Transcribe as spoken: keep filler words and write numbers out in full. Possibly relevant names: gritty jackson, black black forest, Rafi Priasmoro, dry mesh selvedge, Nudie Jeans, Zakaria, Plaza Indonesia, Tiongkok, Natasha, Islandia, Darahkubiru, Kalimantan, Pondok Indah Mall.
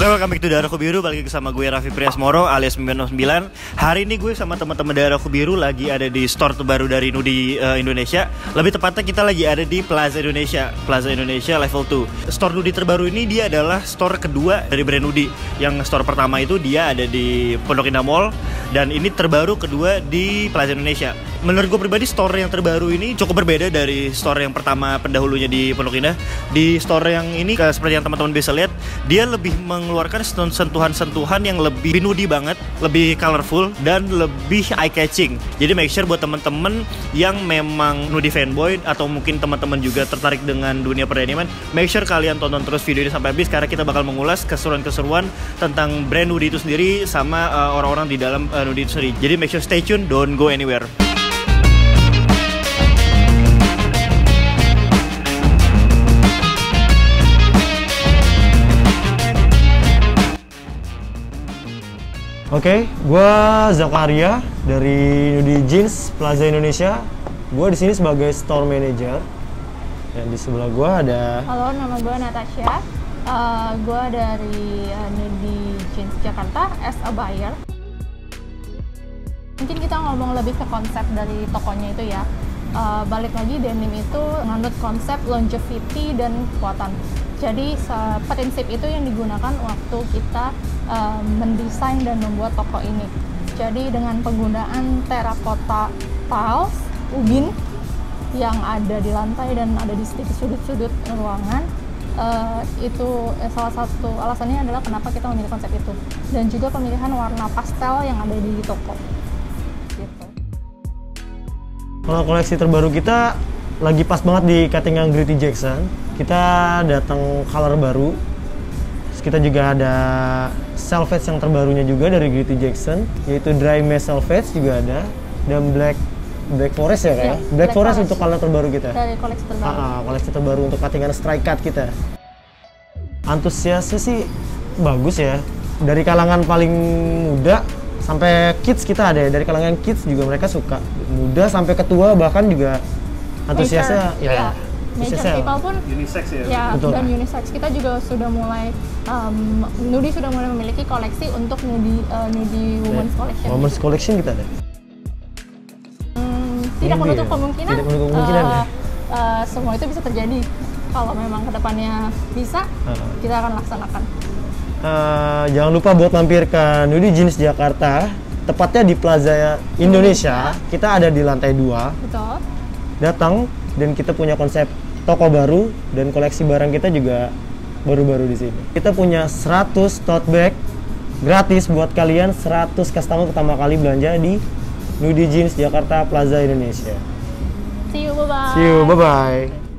Oke, welcome back to Darahkubiru. Balik lagi sama gue Rafi Priasmoro alias sembilan nol sembilan. Hari ini gue sama teman-teman Darahkubiru lagi ada di store terbaru dari Nudie uh, Indonesia. Lebih tepatnya kita lagi ada di Plaza Indonesia, Plaza Indonesia level dua. Store Nudie terbaru ini dia adalah store kedua dari brand Nudie. Yang store pertama itu dia ada di Pondok Indah Mall, dan ini terbaru kedua di Plaza Indonesia. Menurut gue pribadi store yang terbaru ini cukup berbeda dari store yang pertama pendahulunya di Pondok Indah. Di store yang ini seperti yang teman-teman bisa lihat, dia lebih mengeluarkan sentuhan-sentuhan yang lebih Nudie banget, lebih colorful dan lebih eye-catching. Jadi make sure buat teman-teman yang memang Nudie fanboy atau mungkin teman-teman juga tertarik dengan dunia peraniman, make sure kalian tonton terus video ini sampai habis karena kita bakal mengulas keseruan-keseruan tentang brand Nudie itu sendiri sama orang-orang uh, di dalam uh, Nudie itu sendiri. Jadi make sure stay tune, don't go anywhere. Oke, okay, gue Zakaria dari Nudie Jeans Plaza Indonesia. Gue di sini sebagai store manager. Dan di sebelah gue ada. Halo, nama gue Natasha. Uh, gue dari uh, Nudie Jeans Jakarta as a buyer. Mungkin kita ngomong lebih ke konsep dari tokonya itu ya. Uh, balik lagi denim itu menganut konsep longevity dan kekuatan. Jadi prinsip itu yang digunakan waktu kita uh, mendesain dan membuat toko ini. Jadi dengan penggunaan terakota tiles, ubin yang ada di lantai dan ada di setiap sudut-sudut ruangan, uh, itu salah satu alasannya adalah kenapa kita memilih konsep itu. Dan juga pemilihan warna pastel yang ada di toko. Gitu. Kalau koleksi terbaru kita lagi pas banget di cutting yang Gritty Jackson. Kita datang color baru, terus kita juga ada selvedge yang terbarunya juga dari Gritty Jackson, yaitu dry mesh selvedge juga ada, dan black black forest ya, kayak yeah, black, black forest, forest untuk color terbaru kita. Dari koleksi terbaru. Ah, ah, koleksi terbaru untuk cuttingan strike cut kita. Antusiasnya sih bagus ya, dari kalangan paling muda sampai kids kita ada ya, dari kalangan kids juga mereka suka, muda sampai ketua bahkan juga antusiasnya Major, ya. Yeah. Major people pun unisex ya, ya dan unisex. Kita juga sudah mulai um, Nudie sudah mulai memiliki koleksi untuk Nudie uh, Nudie women's collection. Women's collection kita ada. Hmm, tidak menutup ya. kemungkinan, tidak menutup kemungkinan uh, ya? uh, semua itu bisa terjadi kalau memang kedepannya bisa uh. kita akan laksanakan. Uh, jangan lupa buat mampir ke Nudie Jeans Jakarta, tepatnya di Plaza Indonesia. Indonesia. Kita ada di lantai dua. Betul. Datang. Dan kita punya konsep toko baru dan koleksi barang kita juga baru-baru di sini. Kita punya seratus tote bag gratis buat kalian seratus customer pertama kali belanja di Nudie Jeans Jakarta Plaza Indonesia. See you, bye-bye. See you, bye-bye.